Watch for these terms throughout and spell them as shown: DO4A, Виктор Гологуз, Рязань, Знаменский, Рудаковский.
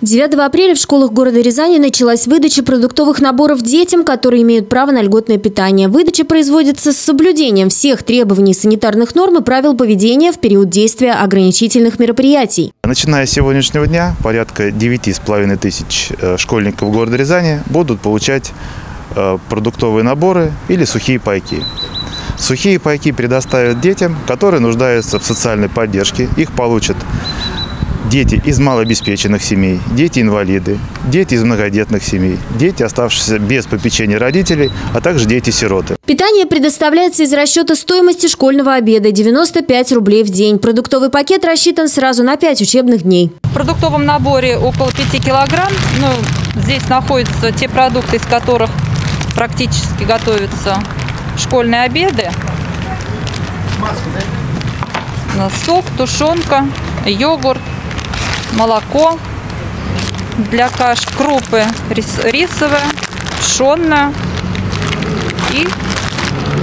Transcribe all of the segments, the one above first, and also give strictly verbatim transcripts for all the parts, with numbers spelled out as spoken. девятого апреля в школах города Рязани началась выдача продуктовых наборов детям, которые имеют право на льготное питание. Выдача производится с соблюдением всех требований санитарных норм и правил поведения в период действия ограничительных мероприятий. Начиная с сегодняшнего дня, порядка девяти с половиной тысяч школьников города Рязани будут получать продуктовые наборы или сухие пайки. Сухие пайки предоставят детям, которые нуждаются в социальной поддержке. Их получат дети из малообеспеченных семей, дети-инвалиды, дети из многодетных семей, дети, оставшиеся без попечения родителей, а также дети-сироты. Питание предоставляется из расчета стоимости школьного обеда – девяносто пять рублей в день. Продуктовый пакет рассчитан сразу на пять учебных дней. В продуктовом наборе около пяти килограмм. Ну, здесь находятся те продукты, из которых практически готовятся школьные обеды. Сок, тушенка, йогурт. Молоко для каш, крупы рис, рисовая, пшенная и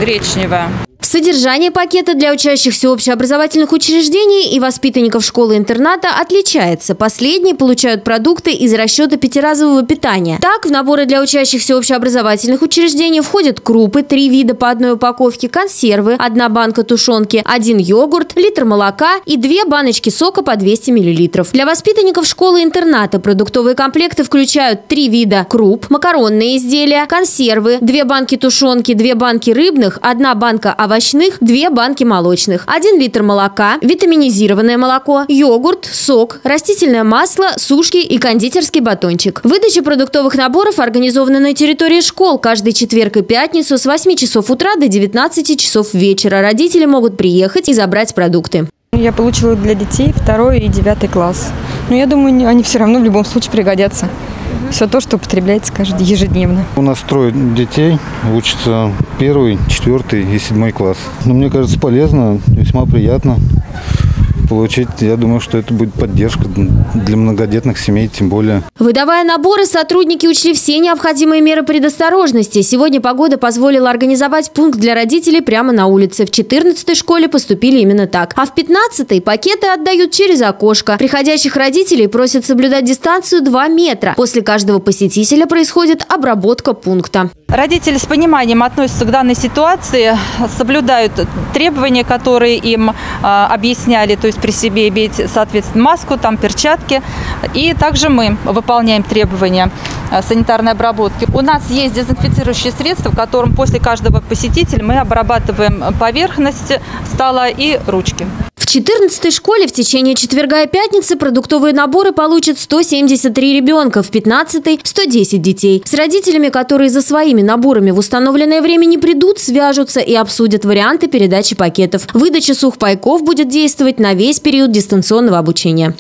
гречневая. Содержание пакета для учащихся общеобразовательных учреждений и воспитанников школы-интерната отличается. Последние получают продукты из расчета пятиразового питания. Так, в наборы для учащихся общеобразовательных учреждений входят крупы, три вида по одной упаковке, консервы, одна банка тушенки, один йогурт, литр молока и две баночки сока по двести миллилитров. Для воспитанников школы-интерната продуктовые комплекты включают три вида круп, макаронные изделия, консервы, две банки тушенки, две банки рыбных, одна банка овощей, овощных, две банки молочных, один литр молока, витаминизированное молоко, йогурт, сок, растительное масло, сушки и кондитерский батончик. Выдача продуктовых наборов организована на территории школ каждый четверг и пятницу с восьми часов утра до девятнадцати часов вечера. Родители могут приехать и забрать продукты. Я получила для детей второй и девятый класс. Но я думаю, они все равно в любом случае пригодятся. Все то, что употребляется каждый ежедневно. У нас трое детей, учатся первый, четвертый и седьмой класс. Но мне кажется, полезно, весьма приятно получить. Я думаю, что это будет поддержка для многодетных семей, тем более. Выдавая наборы, сотрудники учли все необходимые меры предосторожности. Сегодня погода позволила организовать пункт для родителей прямо на улице. В четырнадцатой школе поступили именно так. А в пятнадцатой пакеты отдают через окошко. Приходящих родителей просят соблюдать дистанцию два метра. После каждого посетителя происходит обработка пункта. Родители с пониманием относятся к данной ситуации, соблюдают требования, которые им а, объясняли, то есть при себе иметь, соответственно, маску, там перчатки. И также мы выполняем требования санитарной обработки. У нас есть дезинфицирующие средства, которым после каждого посетителя мы обрабатываем поверхность стола и ручки. В четырнадцатой школе в течение четверга и пятницы продуктовые наборы получат сто семьдесят три ребенка, в пятнадцатой – сто десять детей. С родителями, которые за своими наборами в установленное время не придут, свяжутся и обсудят варианты передачи пакетов. Выдача сухпайков будет действовать на весь период дистанционного обучения.